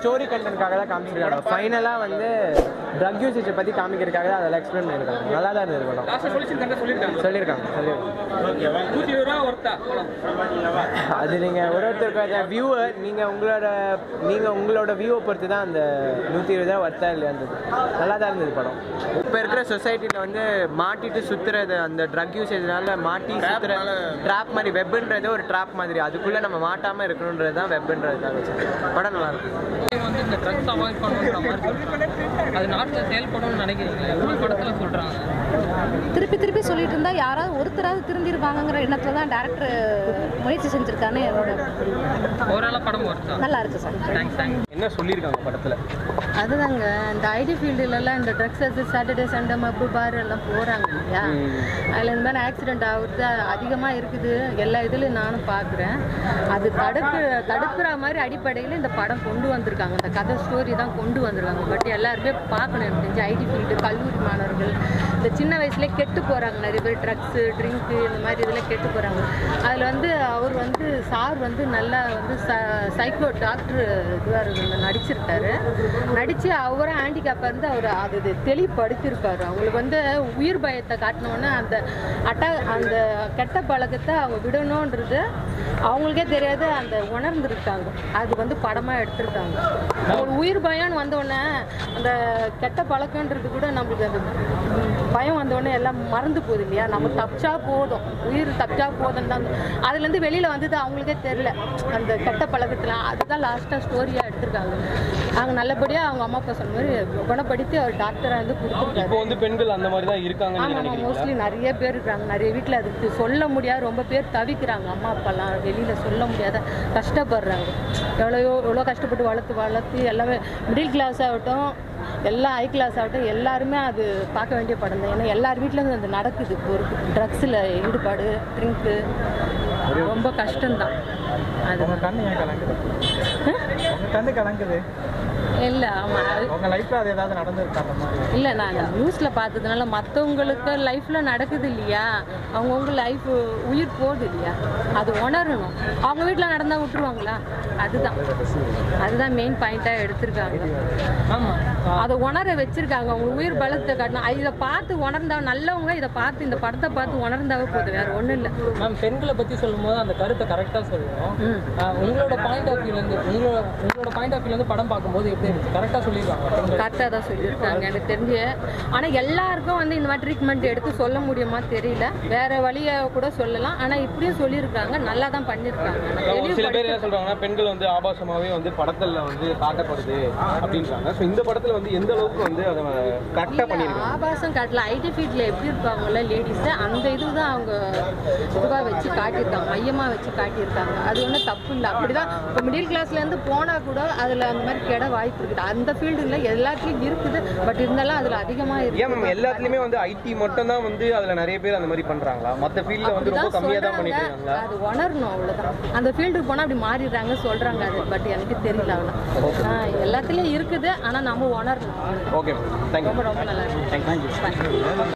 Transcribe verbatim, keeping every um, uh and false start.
story content. Drug usage பத்தி காமிக்கிறதுக்காக அதெல்லாம் எக்ஸ்பிளைன் பண்ணிருக்காங்க. நல்லா தான் இருந்துது. லாஸ்ட் சொல்யூஷன் கண்ட சொல்லிருக்காங்க. சொல்லிருக்காங்க. ஓகேவா? நூறு ரூபாய் வரதா? அது நீங்க ஒவ்வொருத்தரோட வியூவர் நீங்க உங்களோட நீங்க உங்களோட வியூவை பொறுத்து தான் அந்த நூறு ரூபாய் வரதா இல்லையான்றது. நல்லா தான் இருந்துது படம். இப்ப இருக்கிற சொசைட்டில வந்து மாட்டிட்டு சுத்துறது அந்த ட்ரக் யூசேஜ்னால மாட்டி சுத்துற ட்ராப் மாதிரி வெப்ன்றது ஒரு ட்ராப் மாதிரி. அதுக்குள்ள நம்ம மாட்டாம இருக்கணும்ன்றது தான் வெப்ன்றது தான். படம் நல்லா இருக்கு. வந்து இந்த ட்ரக்ஸ் அவாய்ட் பண்ணணும்ன்ற மாதிரி அது நாட்ல சேல் பண்ணணும்னு நினைக்கிறீங்களா? ஊர் படத்துல சொல்றாங்க. திருப்பி திருப்பி சொல்லிட்டு இருந்தா யாராவது ஒருத்தராவது திருந்திருவாங்கங்கற எண்ணத்துல தான் டைரக்டர் முயற்சி செஞ்சிருக்கானே. ஓவராலா படம் வரது நல்லா இருக்கு சார். Thanks thanks. என்ன சொல்லிருக்காங்க படத்துல? அதுதாங்க இந்த ஐடி ஃபீல்ட்ல எல்லாம் இந்த ட்ரக்ஸ் அது சாட்டர்டே சண்டே மப்பு பார் எல்லாம் போறாங்க இல்லையா? அதுல இந்த மாதிரி ஆக்சிடென்ட் ஆகுறது அதிகமா இருக்குது. எல்லா இதுலயும் நானும் பாக்குறேன். அது தடுப்பு தடுப்புற மாதிரி அடிப்படையில இந்த படம் கொண்டு வந்திருக்காங்க. அந்த கதை ஸ்டோரி தான் கொண்டு வந்துருவாங்க. பட் எல்லாருமே பார்க்கணும். எனக்கு தெரிஞ்சு ஐடி ஃபீல்டு கல்லூரி மாணவர்கள் இந்த சின்ன வயசுலேயே கெட்டு போகிறாங்க. நிறைய பேர் ட்ரக்ஸு ட்ரிங்க்கு இந்த மாதிரி இதெல்லாம் கெட்டு போகிறாங்க. அதில் வந்து அவர் வந்து சார் வந்து நல்லா வந்து ச சைக்கோ டாக்டர் இதுவாக நடிச்சிருக்காரு. நடித்து அவரும் ஹேண்டிகேப்பாக இருந்து அவர் அது தெளிப்படுத்தியிருக்காரு. அவங்களுக்கு வந்து உயிர் பயத்தை காட்டினோன்னே அந்த அட்டா அந்த கெட்ட பழக்கத்தை அவங்க விடணுன்றது அவங்களுக்கே தெரியாது. அந்த உணர்ந்துருக்காங்க. அது வந்து படமாக எடுத்திருக்காங்க. ஒரு உயிர் பயம்னு வந்தோடனே அந்த கெட்ட பழக்கன்றது கூட நம்மளுக்கு அந்த பயம் வந்தோடனே எல்லாம் மறந்து போகுது இல்லையா? நம்ம தப்பிச்சா போதும், உயிர் தப்பிச்சா போதும் தான். அதுலேருந்து வெளியில் வந்தது அவங்களுக்கே தெரில அந்த கெட்ட பழக்கத்தில். அதுதான் லாஸ்ட்டாக ஸ்டோரியாக எடுத்திருக்காங்க. அவங்க நல்லபடியாக அவங்க அம்மா அப்பா சொன்ன மாதிரி குணப்படுத்தி அவர் டாக்டராக வந்து கொடுத்துருக்காரு. பெண்கள் அந்த மாதிரி தான் இருக்காங்க. ஆமாம், மோஸ்ட்லி நிறைய பேர் இருக்கிறாங்க. நிறைய வீட்டில் அதுக்கு சொல்ல முடியாது. ரொம்ப பேர் தவிக்கிறாங்க. அம்மா அப்பாலாம் வெளியில் சொல்ல முடியாத கஷ்டப்படுறாங்க. எவ்வளோ எவ்வளோ கஷ்டப்பட்டு வளர்த்து வளர்த்து எல்லாமே மிடில் கிளாஸ் ஆகட்டும் எல்லா ஹை கிளாஸ் ஆகட்டும் எல்லாருமே அது பார்க்க வேண்டிய படம் தான். ஏன்னா எல்லார் வீட்டிலேருந்து அது நடக்குது. இப்போ ஒரு ட்ரக்ஸில் ஈடுபாடு ட்ரிங்க்கு ரொம்ப கஷ்டம்தான். அது கண்ணு கலங்குது இல்லை? ஆமாம், லைஃப்பில் அது ஏதாவது நடந்துருக்காங்க இல்லை? நான் நியூஸில் பார்த்ததுனால மற்றவங்களுக்கு லைஃப்பில் நடக்குது இல்லையா? அவங்கவுங்க லைஃப் உயிர் போகுது இல்லையா? அது உணரணும். அவங்க வீட்டில் நடந்தால் விட்டுருவாங்களா? அதுதான் அதுதான் மெயின் பாயிண்ட்டாக எடுத்திருக்காங்க. ஆமாம், அதை உணர வச்சுருக்காங்க. அவங்க உயிர் பலத்தை காட்டணும். இதை பார்த்து உணர்ந்தா நல்லவங்க இதை பார்த்து இந்த படத்தை பார்த்து உணர்ந்தாவே போதும். வேறு ஒன்றும் இல்லை. மேம், பெண்களை பற்றி சொல்லும் போது அந்த கருத்தை கரெக்டாக சொல்லுவோம். உங்களோட பாயிண்ட் ஆஃப் வியூலேருந்து உங்களோட உங்களோட பாயிண்ட் ஆஃப் வியூலேருந்து படம் பார்க்கும்போது எப்படி இருந்துச்சு? கரெக்டாக சொல்லியிருக்காங்க. கரெக்டாக தான் சொல்லியிருக்காங்க எனக்கு தெரிஞ்சு. ஆனால் எல்லாருக்கும் வந்து இந்த மாதிரி ட்ரீட்மெண்ட் எடுத்து சொல்ல முடியுமா தெரியல. வேறு வழியை கூட சொல்லலாம். ஆனால் இப்படியும் சொல்லியிருக்காங்க. நல்லா தான் பண்ணியிருக்காங்க. சில பேர் என்ன சொல்கிறாங்கன்னா பெண்கள் வந்து ஆபாசமாகவே வந்து படத்தில் வந்து காட்டப்படுது அப்படின்றாங்க. ஸோ இந்த படத்தில் வந்து எந்த அளவுக்கு வந்து அதை கரெக்டாக பண்ணியிருக்காங்க? ஆபாசம் காட்டல. ஐடி ஃபீல்டில் எப்படி இருப்பாங்கள லேடிஸை அந்த இது தான் அவங்க இதுவாக வச்சு காட்டியிருக்காங்க. மையமாக வச்சு காட்டியிருக்காங்க. அது ஒன்றும் தப்பு இல்லை. அப்படி தான் இப்போ மிடில் கிளாஸ்லேருந்து போனால் கூட அதில் அந்த மாதிரி கெட வாய்ப்பு இருக்குது. அந்த ஃபீல்டுல எல்லாத்துலேயும் இருக்குது. பட் இருந்தாலும் அதில் அதிகமாக இருக்குது. ஏன் மேம் எல்லாத்துலேயுமே வந்து ஐடி மட்டும் தான் வந்து அதில் நிறைய பேர் அந்த மாதிரி பண்ணுறாங்களா? மற்ற ஃபீல்டில் வந்து ரொம்ப கம்மியாக தான் பண்ணியிருக்காங்களா? அது உணரணும், அவ்வளோதான். அந்த ஃபீல்டுக்கு போனால் அப்படி மாறிடுறாங்க சொல்கிறாங்க. அது பட் எனக்கு தெரியல. அவ்வளோ எல்லாத்துலேயும் இருக்குது. ஆனால் நம்ம உணரணும். Okay ma'am, thank you. ரொம்ப ரொம்ப நல்லா இருக்கு.